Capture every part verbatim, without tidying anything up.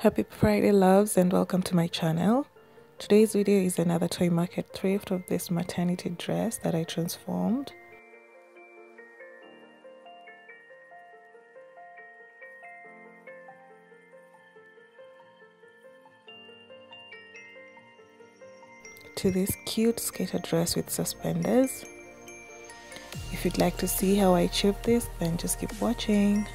Happy Friday, loves, and welcome to my channel. Today's video is another Toy Market thrift of this maternity dress that I transformed. To this cute skater dress with suspenders. If you'd like to see how I achieved this, then just keep watching.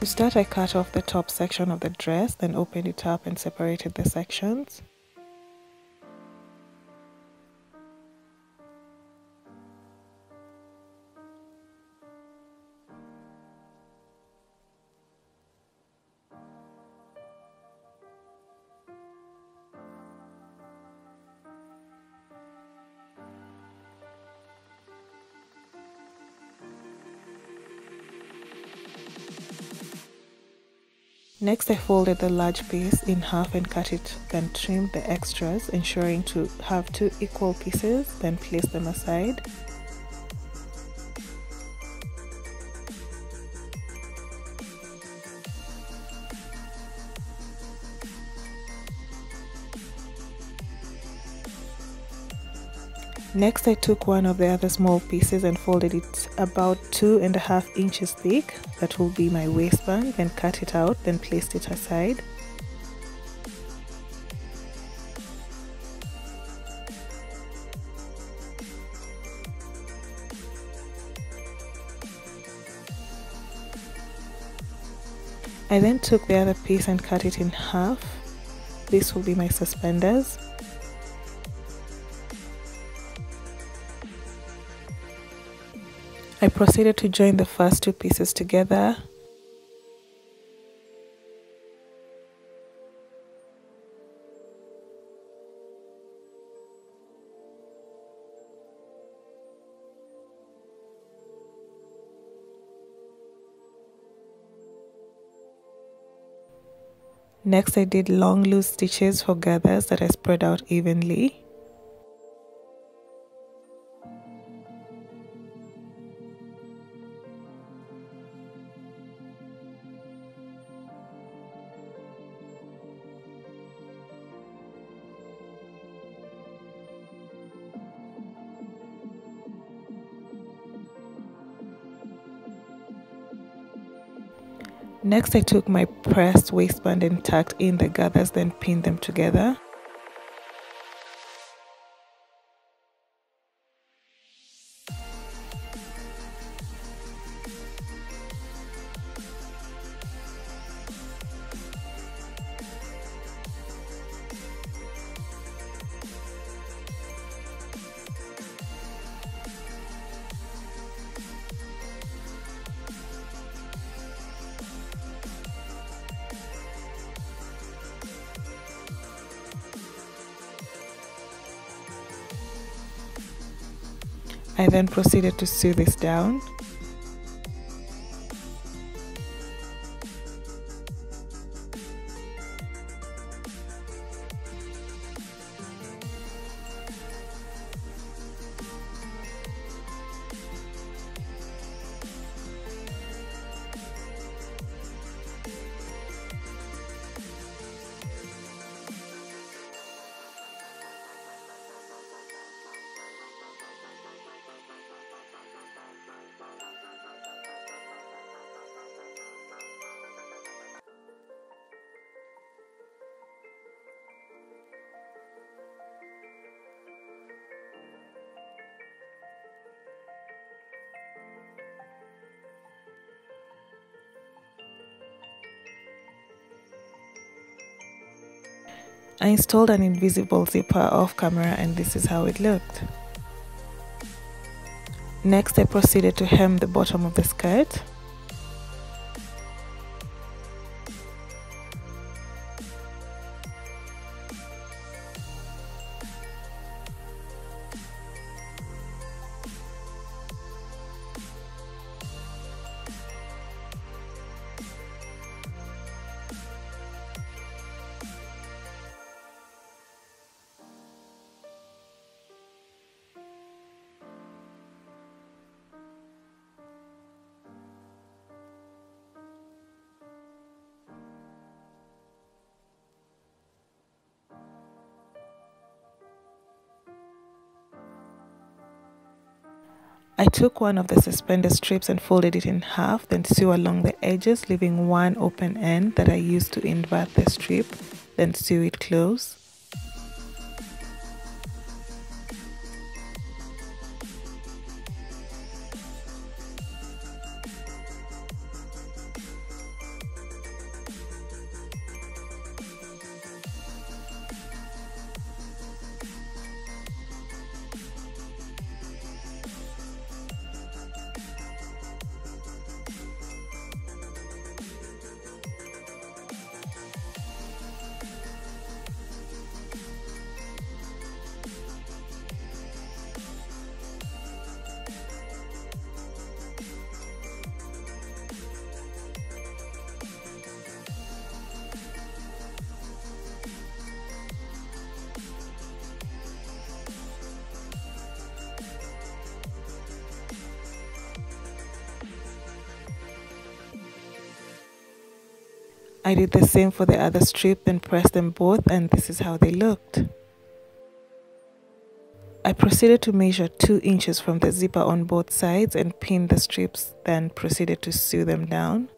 To start, I cut off the top section of the dress, then opened it up and separated the sections. Next, I folded the large piece in half and cut it, then trimmed the extras, ensuring to have two equal pieces, then place them aside. Next, I took one of the other small pieces and folded it about two and a half inches thick. That will be my waistband, then cut it out, then placed it aside. I then took the other piece and cut it in half. This will be my suspenders. I proceeded to join the first two pieces together. Next, I did long loose stitches for gathers that I spread out evenly. Next, I took my pressed waistband and tucked in the gathers, then pinned them together. I then proceeded to sew this down. I installed an invisible zipper off camera, and this is how it looked. Next, I proceeded to hem the bottom of the skirt. I took one of the suspender strips and folded it in half, then sew along the edges, leaving one open end that I used to invert the strip, then sew it close. I did the same for the other strip and pressed them both, and this is how they looked. I proceeded to measure two inches from the zipper on both sides and pinned the strips, then proceeded to sew them down.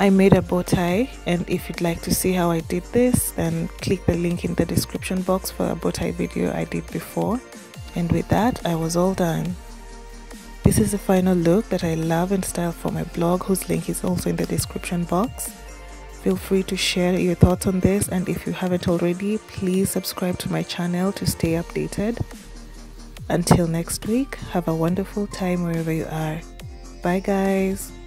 I made a bow tie, and if you'd like to see how I did this, then click the link in the description box for a bow tie video I did before. And with that, I was all done. This is the final look that I love and style for my blog, whose link is also in the description box. Feel free to share your thoughts on this, and if you haven't already, please subscribe to my channel to stay updated. Until next week, have a wonderful time wherever you are. Bye guys!